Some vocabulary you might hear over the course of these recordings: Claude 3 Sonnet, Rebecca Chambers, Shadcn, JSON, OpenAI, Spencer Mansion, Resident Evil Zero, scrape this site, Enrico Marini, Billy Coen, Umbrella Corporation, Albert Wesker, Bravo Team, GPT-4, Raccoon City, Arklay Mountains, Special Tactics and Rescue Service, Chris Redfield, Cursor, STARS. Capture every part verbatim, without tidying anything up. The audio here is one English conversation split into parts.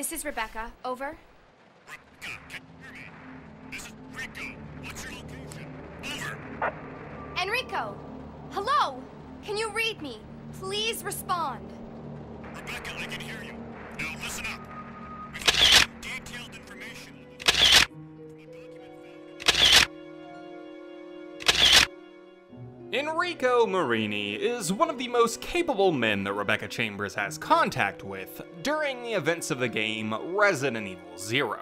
This is Rebecca. Over. Rebecca, can you hear me? This is Enrico. What's your location? Over. Enrico! Hello! Can you read me? Please respond. Rebecca, I can hear you. Now listen up. We've got some detailed information on the document found. Enrico Marini is one of the most capable men that Rebecca Chambers has contact with during the events of the game Resident Evil Zero.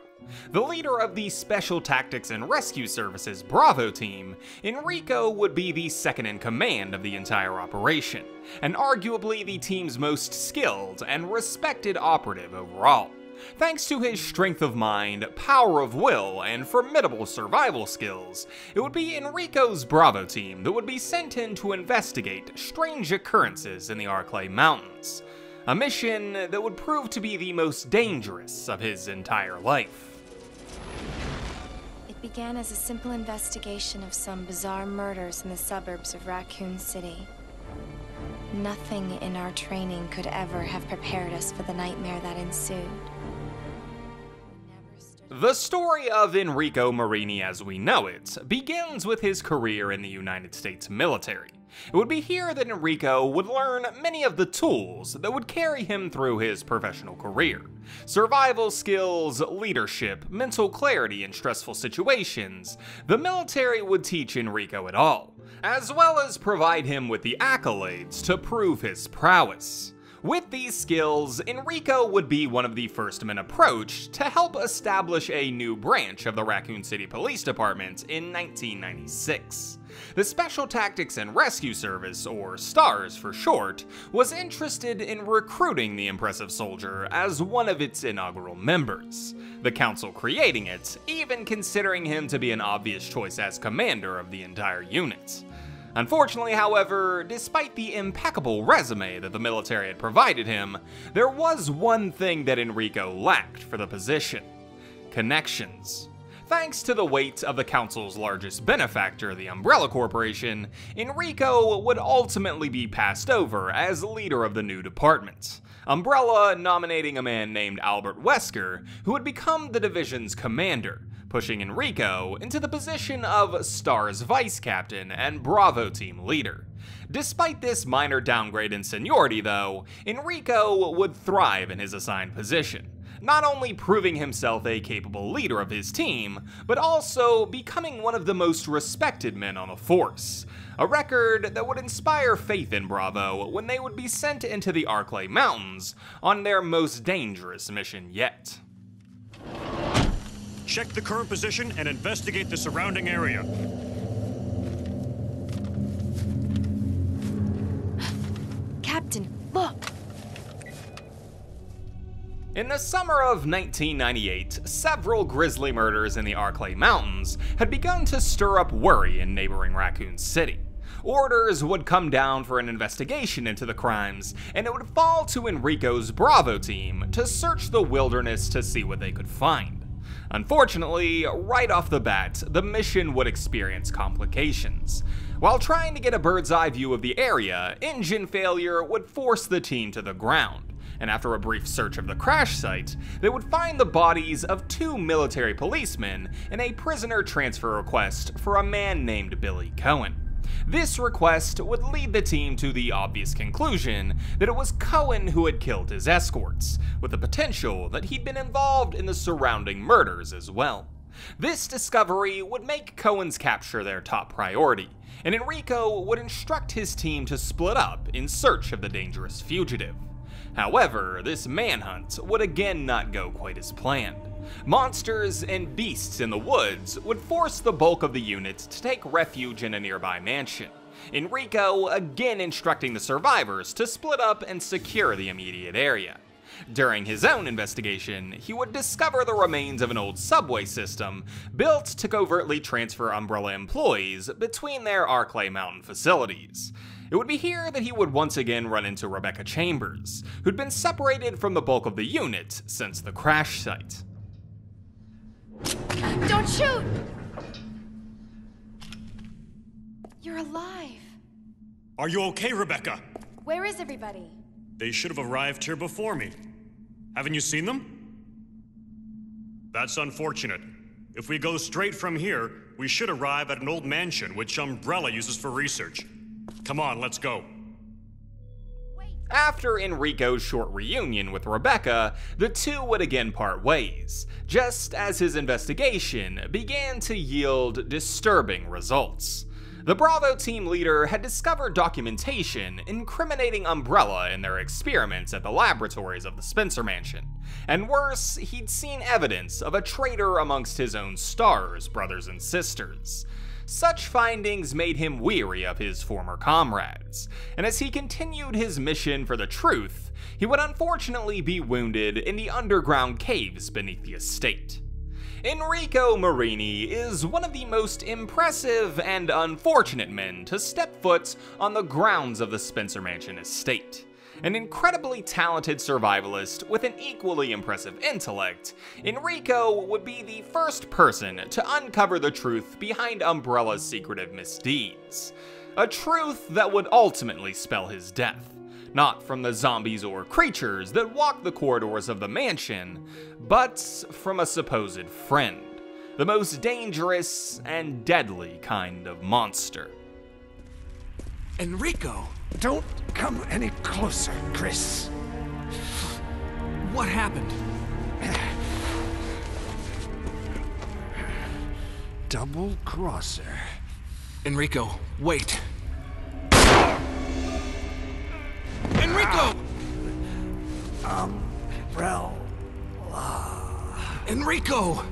The leader of the Special Tactics and Rescue Service's Bravo team, Enrico would be the second in command of the entire operation, and arguably the team's most skilled and respected operative overall. Thanks to his strength of mind, power of will, and formidable survival skills, it would be Enrico's Bravo team that would be sent in to investigate strange occurrences in the Arklay Mountains, a mission that would prove to be the most dangerous of his entire life. It began as a simple investigation of some bizarre murders in the suburbs of Raccoon City. Nothing in our training could ever have prepared us for the nightmare that ensued. The story of Enrico Marini as we know it begins with his career in the United States military. It would be here that Enrico would learn many of the tools that would carry him through his professional career. Survival skills, leadership, mental clarity in stressful situations, the military would teach Enrico it all, as well as provide him with the accolades to prove his prowess. With these skills, Enrico would be one of the first men approached to help establish a new branch of the Raccoon City Police Department in nineteen ninety-six. The Special Tactics and Rescue Service, or STARS for short, was interested in recruiting the impressive soldier as one of its inaugural members, the council creating it, even considering him to be an obvious choice as commander of the entire unit. Unfortunately, however, despite the impeccable resume that the military had provided him, there was one thing that Enrico lacked for the position: connections. Thanks to the weight of the council's largest benefactor, the Umbrella Corporation, Enrico would ultimately be passed over as leader of the new department, Umbrella nominating a man named Albert Wesker, who would become the division's commander, pushing Enrico into the position of STARS vice captain and Bravo team leader. Despite this minor downgrade in seniority though, Enrico would thrive in his assigned position, not only proving himself a capable leader of his team, but also becoming one of the most respected men on the force, a record that would inspire faith in Bravo when they would be sent into the Arklay Mountains on their most dangerous mission yet. Check the current position and investigate the surrounding area. Captain, look! In the summer of nineteen ninety-eight, several grisly murders in the Arklay Mountains had begun to stir up worry in neighboring Raccoon City. Orders would come down for an investigation into the crimes, and it would fall to Enrico's Bravo team to search the wilderness to see what they could find. Unfortunately, right off the bat, the mission would experience complications. While trying to get a bird's eye view of the area, engine failure would force the team to the ground, and after a brief search of the crash site, they would find the bodies of two military policemen in a prisoner transfer request for a man named Billy Coen. This request would lead the team to the obvious conclusion that it was Coen who had killed his escorts, with the potential that he'd been involved in the surrounding murders as well. This discovery would make Coen's capture their top priority, and Enrico would instruct his team to split up in search of the dangerous fugitive. However, this manhunt would again not go quite as planned. Monsters and beasts in the woods would force the bulk of the unit to take refuge in a nearby mansion, Enrico again instructing the survivors to split up and secure the immediate area. During his own investigation, he would discover the remains of an old subway system built to covertly transfer Umbrella employees between their Arklay Mountain facilities. It would be here that he would once again run into Rebecca Chambers, who'd been separated from the bulk of the unit since the crash site. Don't shoot! You're alive. Are you okay, Rebecca? Where is everybody? They should have arrived here before me. Haven't you seen them? That's unfortunate. If we go straight from here, we should arrive at an old mansion which Umbrella uses for research. Come on, let's go. After Enrico's short reunion with Rebecca, the two would again part ways, just as his investigation began to yield disturbing results. The Bravo team leader had discovered documentation incriminating Umbrella in their experiments at the laboratories of the Spencer Mansion. And worse, he'd seen evidence of a traitor amongst his own stars, brothers and sisters. Such findings made him weary of his former comrades, and as he continued his mission for the truth, he would unfortunately be wounded in the underground caves beneath the estate. Enrico Marini is one of the most impressive and unfortunate men to step foot on the grounds of the Spencer Mansion estate. An incredibly talented survivalist with an equally impressive intellect, Enrico would be the first person to uncover the truth behind Umbrella's secretive misdeeds. A truth that would ultimately spell his death, not from the zombies or creatures that walk the corridors of the mansion, but from a supposed friend, the most dangerous and deadly kind of monster. Enrico! Don't come any closer, Chris. What happened? Double crosser. Enrico, wait. Enrico! Umbrella. Enrico!